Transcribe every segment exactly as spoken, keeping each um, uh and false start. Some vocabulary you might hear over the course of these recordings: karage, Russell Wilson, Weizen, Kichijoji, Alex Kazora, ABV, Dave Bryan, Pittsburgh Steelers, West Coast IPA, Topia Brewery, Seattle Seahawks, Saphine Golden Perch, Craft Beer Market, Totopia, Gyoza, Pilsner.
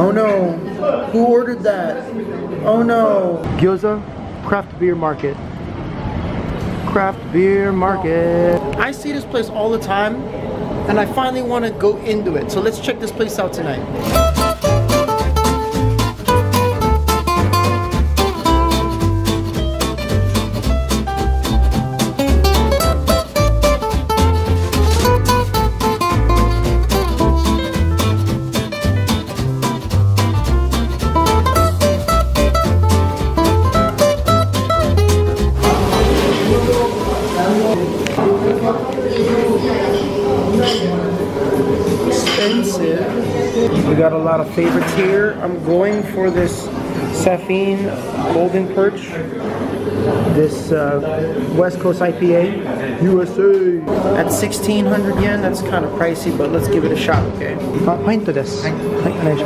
Oh no! Who ordered that? Oh no! Gyoza, Craft Beer Market. Craft Beer Market. I see this place all the time, and I finally want to go into it. So let's check this place out tonight. We got a lot of favorites here. I'm going for this Saphine Golden Perch, this uh, West Coast I P A, U S A. At sixteen hundred yen, that's kind of pricey, but let's give it a shot, okay? How pint to this? Pint.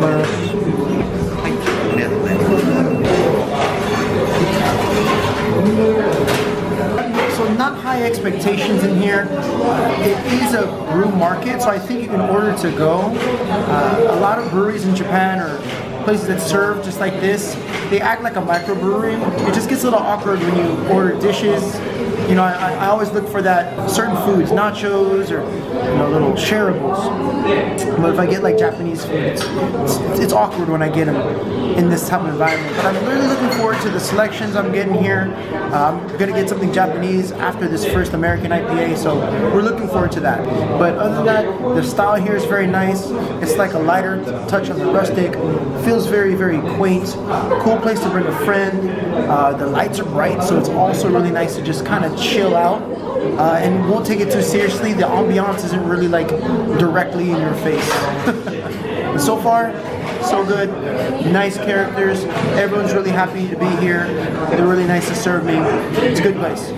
So not high expectations in here. It is a brew market, so I think you can order to go. Uh, a lot of breweries in Japan or places that serve just like this, they act like a microbrewery. It just gets a little awkward when you order dishes. You know, I, I always look for that certain foods, nachos or you know, little shareables. But if I get like Japanese food, it's, it's, it's awkward when I get them in this type of environment. But I'm really looking forward to the selections I'm getting here. Uh, I'm gonna get something Japanese after this first American I P A, so we're looking forward to that. But other than that, the style here is very nice. It's like a lighter touch on the rustic. Feels very, very quaint. Cool place to bring a friend. Uh, the lights are bright, so it's also really nice to just kind of chill out, uh, and won't take it too seriously. The ambiance isn't really like directly in your face. So far, so good. Nice characters. Everyone's really happy to be here. They're really nice to serve me. It's a good place.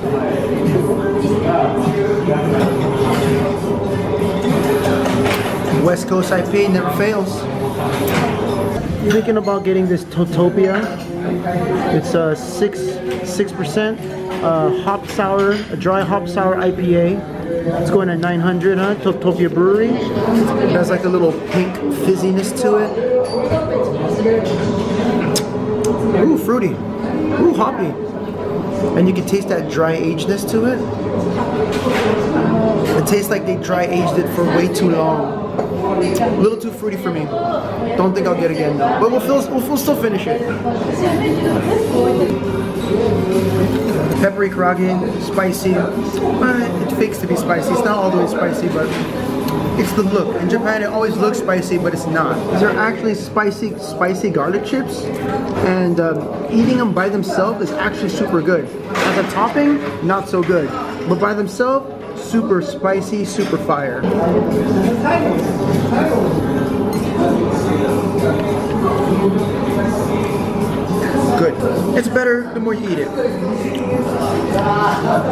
West Coast I P A never fails. Thinking about getting this Totopia. It's a uh, six six percent. Uh, hop sour, a dry hop sour I P A. It's going at nine hundred, huh? Topia Brewery. It has like a little pink fizziness to it. Ooh, fruity. Ooh, hoppy. And you can taste that dry agedness to it. It tastes like they dry aged it for way too long. A little too fruity for me. Don't think I'll get it again though. But we'll, feel, we'll, we'll still finish it. Peppery karage, spicy. Well, it fakes to be spicy. It's not all the way spicy, but it's the look. In Japan, it always looks spicy, but it's not. These are actually spicy, spicy garlic chips, and um, eating them by themselves is actually super good. As a topping, not so good, but by themselves, super spicy, super fire. Good. It's better the more you eat it.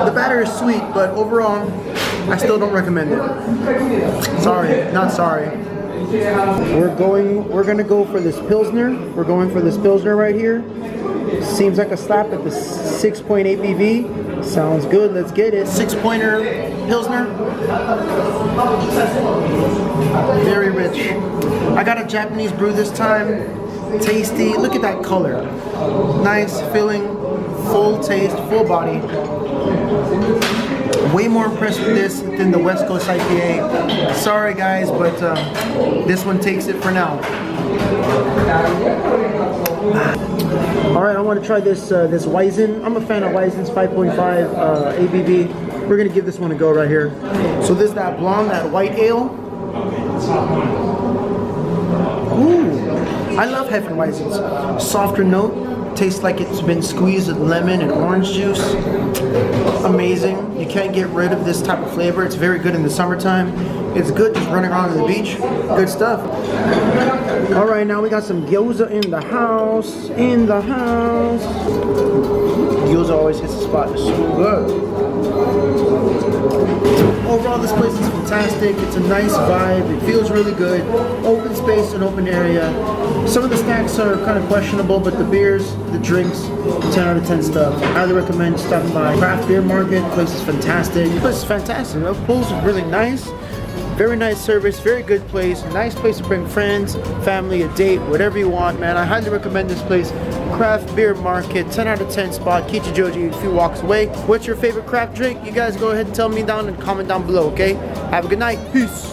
The batter is sweet, but overall, I still don't recommend it. Sorry, not sorry. We're going, we're gonna go for this Pilsner. We're going for this Pilsner right here. Seems like a slap at the six point eight B V. Sounds good, let's get it. Six pointer Pilsner. Very rich. I got a Japanese brew this time. Tasty. Look at that color. Nice, filling, full taste, full body. Way more impressed with this than the West Coast I P A. Sorry guys, but uh, this one takes it for now. All right, I want to try this uh, this Weizen. I'm a fan of Weizen's five point five uh, A B V. We're gonna give this one a go right here. So this that blonde, that white ale. Ooh, I love Heffen Weizen's. Softer note, tastes like it's been squeezed with lemon and orange juice. Amazing. You can't get rid of this type of flavor. It's very good in the summertime. It's good just running around on the beach. Good stuff. All right, now we got some gyoza in the house. In the house. Gyoza always hits the spot. It's so good. Overall, this place is fantastic. It's a nice vibe. It feels really good. Open space and open area. Some of the snacks are kind of questionable, but the beers, the drinks, ten out of ten stuff. I highly recommend stopping by Craft Beer Market. The place is fantastic. The place is fantastic. The pool's really nice. Very nice service, very good place, nice place to bring friends, family, a date, whatever you want, man. I highly recommend this place. Craft Beer Market, ten out of ten spot, Kichijoji, a few walks away. What's your favorite craft drink? You guys go ahead and tell me down and comment down below, okay? Have a good night. Peace.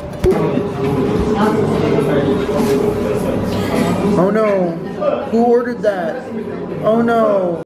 Oh no, who ordered that? Oh no.